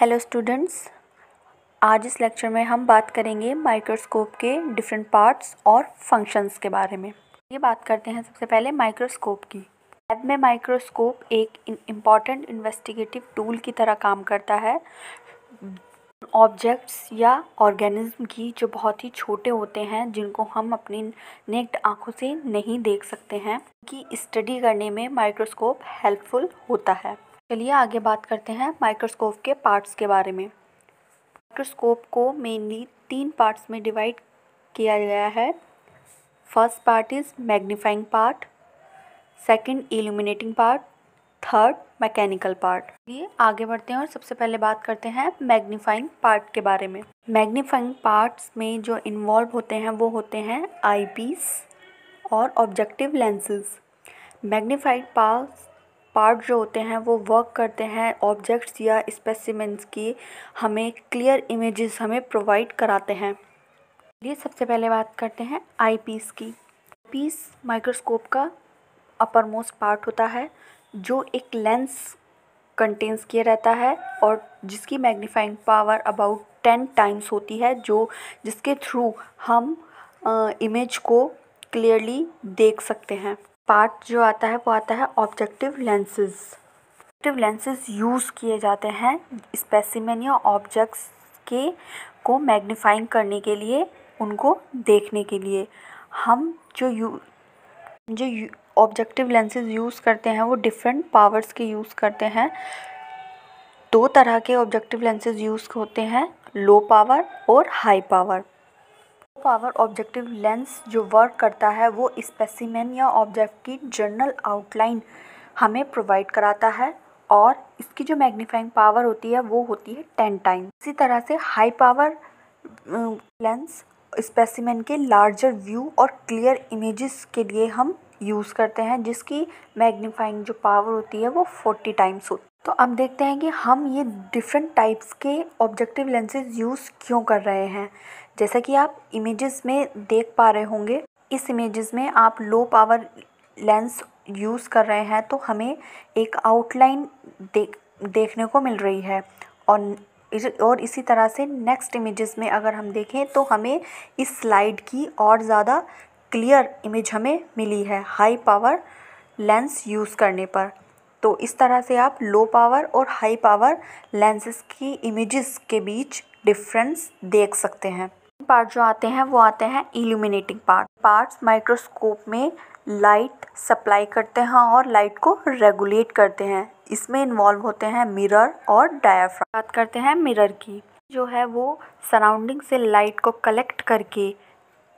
Hello students, आज इस lecture में हम बात करेंगे माइक्रोस्कोप के डिफरेंट पार्ट्स और फंक्शंस के बारे में। ये बात करते हैं सबसे पहले माइक्रोस्कोप की। लैब में माइक्रोस्कोप एक इम्पॉर्टेंट इन्वेस्टिगेटिव टूल की तरह काम करता है। ऑब्जेक्ट्स या ऑर्गेनिज्म की जो बहुत ही छोटे होते हैं, जिनको हम अपनी नेक्ड आँखों से नहीं देख सकते हैं, की स्टडी करने में माइक्रोस्कोप हेल्पफुल होता है। चलिए आगे बात करते हैं माइक्रोस्कोप के पार्ट्स के बारे में। माइक्रोस्कोप को मेनली तीन पार्ट्स में डिवाइड किया गया है। First part is magnifying part, second illuminating part, third mechanical part. ये आगे बढ़ते हैं और सबसे पहले बात करते हैं मैग्नीफाइंग पार्ट के बारे में। मैग्नीफाइंग पार्ट्स में जो इन्वॉल्व होते हैं वो होते हैं आई पीस और ऑब्जेक्टिव लेंसेज। मैग्नीफाइंग पार्ट जो होते हैं वो वर्क करते हैं ऑब्जेक्ट्स या स्पेसिमेंस की, हमें क्लियर इमेजेस हमें प्रोवाइड कराते हैं। चलिए सबसे पहले बात करते हैं आई पीस की। पीस माइक्रोस्कोप का अपर मोस्ट पार्ट होता है जो एक लेंस कंटेन्स किया रहता है और जिसकी मैग्नीफाइंग पावर अबाउट 10 टाइम्स होती है, जो जिसके थ्रू हम इमेज को क्लियरली देख सकते हैं। पार्ट जो आता है वो आता है objective lenses. Objective lenses use किए जाते हैं स्पेसिमेन या ऑब्जेक्ट्स के को मैग्नीफाइंग करने के लिए, उनको देखने के लिए। हम जो ऑब्जेक्टिव लेंसेज यूज़ करते हैं वो डिफरेंट पावर्स के यूज़ करते हैं। दो तरह के ऑब्जेक्टिव लेंसेज यूज़ होते हैं, लो पावर और high power. Power objective lens जो वर्क करता है वो स्पेसिमेन या ऑब्जेक्ट की जनरल आउटलाइन हमें प्रोवाइड कराता है और इसकी जो मैग्नीफाइंग पावर होती है वो होती है 10 टाइम। इसी तरह से हाई पावर लेंस स्पेसिमेन के लार्जर व्यू और क्लियर इमेजेस के लिए हम यूज़ करते हैं, जिसकी मैग्नीफाइंग जो पावर होती है वो 40 टाइम्स होती है। तो अब देखते हैं कि हम ये डिफरेंट टाइप्स के ऑब्जेक्टिव लेंसेज यूज़ क्यों कर रहे हैं। जैसा कि आप इमेजेस में देख पा रहे होंगे, इस इमेजेस में आप लो पावर लेंस यूज़ कर रहे हैं तो हमें एक आउटलाइन देखने को मिल रही है और इसी तरह से नेक्स्ट इमेजेस में अगर हम देखें तो हमें इस स्लाइड की और ज़्यादा क्लियर इमेज हमें मिली है हाई पावर लेंस यूज़ करने पर। तो इस तरह से आप लो पावर और हाई पावर लेंसेज की इमेजेस के बीच डिफरेंस देख सकते हैं। पार्ट जो आते हैं वो आते हैं इल्यूमिनेटिंग पार्ट। पार्ट्स माइक्रोस्कोप में लाइट सप्लाई करते हैं और लाइट को रेगुलेट करते हैं। इसमें इन्वॉल्व होते हैं मिरर और डायाफ्राम। बात करते हैं मिरर की। जो है वो सराउंडिंग से लाइट को कलेक्ट करके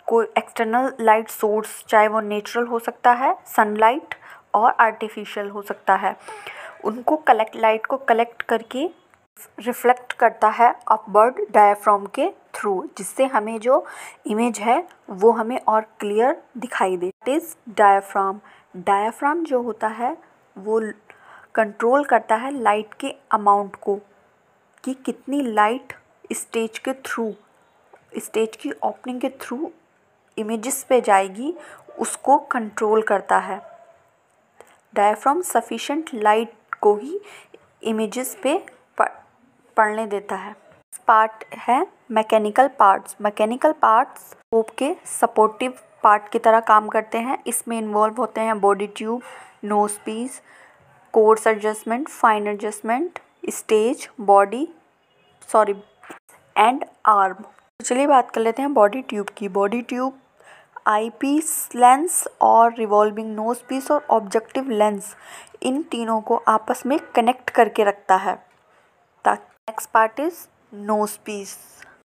कोई एक्सटर्नल लाइट सोर्स, चाहे वो नेचुरल हो सकता है सनलाइट और आर्टिफिशियल हो सकता है, उनको लाइट को कलेक्ट करके रिफ्लेक्ट करता है अपवर्ड डायफ्राम के थ्रू, जिससे हमें जो इमेज है वो हमें और क्लियर दिखाई दे। इट इज़ डायफ्राम जो होता है वो कंट्रोल करता है लाइट के अमाउंट को, कि कितनी लाइट स्टेज की ओपनिंग के थ्रू इमेजेस पे जाएगी, उसको कंट्रोल करता है। डायफ्राम सफिशेंट लाइट को ही इमेजेस पे पड़ने देता है। पार्ट है mechanical parts. Mechanical parts scope के सपोर्टिव पार्ट की तरह काम करते हैं। इसमें इन्वॉल्व होते हैं body tube, nose piece, coarse adjustment, fine adjustment, stage, and arm. चलिए बात कर लेते हैं बॉडी ट्यूब की। बॉडी ट्यूब आई पीस लेंस और रिवॉल्विंग नोज पीस और ऑब्जेक्टिव लेंस, इन तीनों को आपस में कनेक्ट करके रखता है। Next part is nose piece.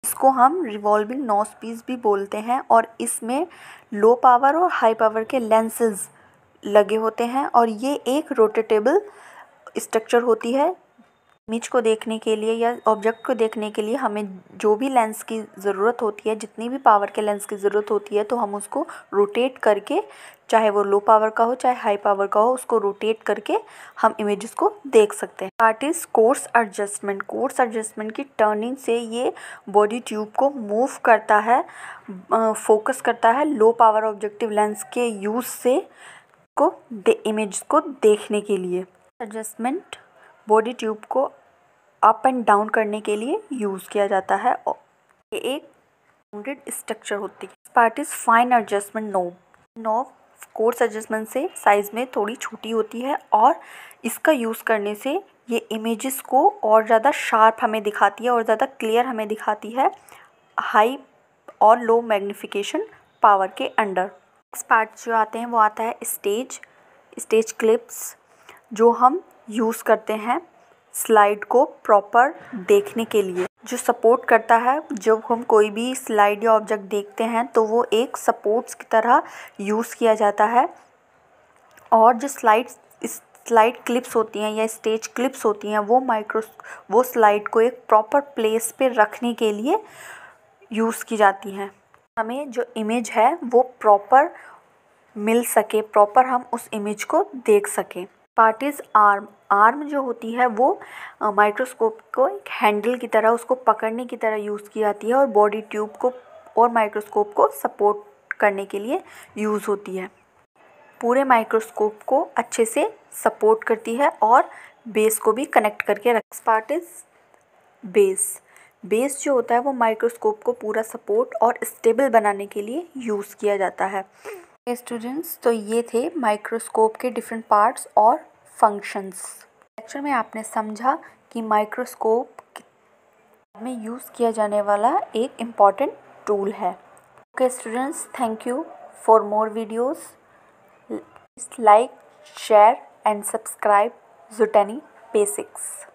इसको हम रिवॉल्विंग नोज पीस भी बोलते हैं और इसमें लो पावर और हाई पावर के लेंसेज लगे होते हैं और ये एक रोटेटेबल स्ट्रक्चर होती है। इमेज को देखने के लिए या ऑब्जेक्ट को देखने के लिए हमें जो भी लेंस की ज़रूरत होती है, जितनी भी पावर के लेंस की ज़रूरत होती है, तो हम उसको रोटेट करके, चाहे वो लो पावर का हो चाहे हाई पावर का हो, उसको रोटेट करके हम इमेजेस को देख सकते हैं। Part is coarse adjustment. Coarse adjustment की टर्निंग से ये बॉडी ट्यूब को मूव करता है, फोकस करता है लो पावर ऑब्जेक्टिव लेंस के यूज़ से को इमेज को देखने के लिए। एडजस्टमेंट बॉडी ट्यूब को अप एंड डाउन करने के लिए यूज़ किया जाता है। ये एक राउंडेड स्ट्रक्चर होती है। Part is fine adjustment knob. Knob coarse adjustment से साइज़ में थोड़ी छोटी होती है और इसका यूज़ करने से ये इमेजेस को और ज़्यादा शार्प हमें दिखाती है और ज़्यादा क्लियर हमें दिखाती है हाई और लो मैग्नीफिकेशन पावर के अंडर। नेक्स्ट पार्ट जो आते हैं वो आता है स्टेज। स्टेज क्लिप्स जो हम यूज़ करते हैं स्लाइड को प्रॉपर देखने के लिए, जो सपोर्ट करता है। जब हम कोई भी स्लाइड या ऑब्जेक्ट देखते हैं तो वो एक सपोर्ट्स की तरह यूज़ किया जाता है। और जो स्लाइड क्लिप्स होती हैं या स्टेज क्लिप्स होती हैं वो स्लाइड को एक प्रॉपर प्लेस पे रखने के लिए यूज़ की जाती हैं। हमें जो इमेज है वो प्रॉपर मिल सके, प्रॉपर हम उस इमेज को देख सकें। Part is arm. आर्म जो होती है वो माइक्रोस्कोप को एक हैंडल की तरह, उसको पकड़ने की तरह यूज़ की जाती है और बॉडी ट्यूब को और माइक्रोस्कोप को सपोर्ट करने के लिए यूज़ होती है। पूरे माइक्रोस्कोप को अच्छे से सपोर्ट करती है और बेस को भी कनेक्ट करके रखती है। Part is base. बेस जो होता है वो माइक्रोस्कोप को पूरा सपोर्ट और स्टेबल बनाने के लिए यूज़ किया जाता है। स्टूडेंट्स, तो ये थे माइक्रोस्कोप के डिफरेंट पार्ट्स और फंक्शंस। लेक्चर में आपने समझा कि माइक्रोस्कोप में यूज़ किया जाने वाला एक इम्पॉर्टेंट टूल है। Okay students, thank you for more videos. Please like, share and subscribe ZooTany Basics।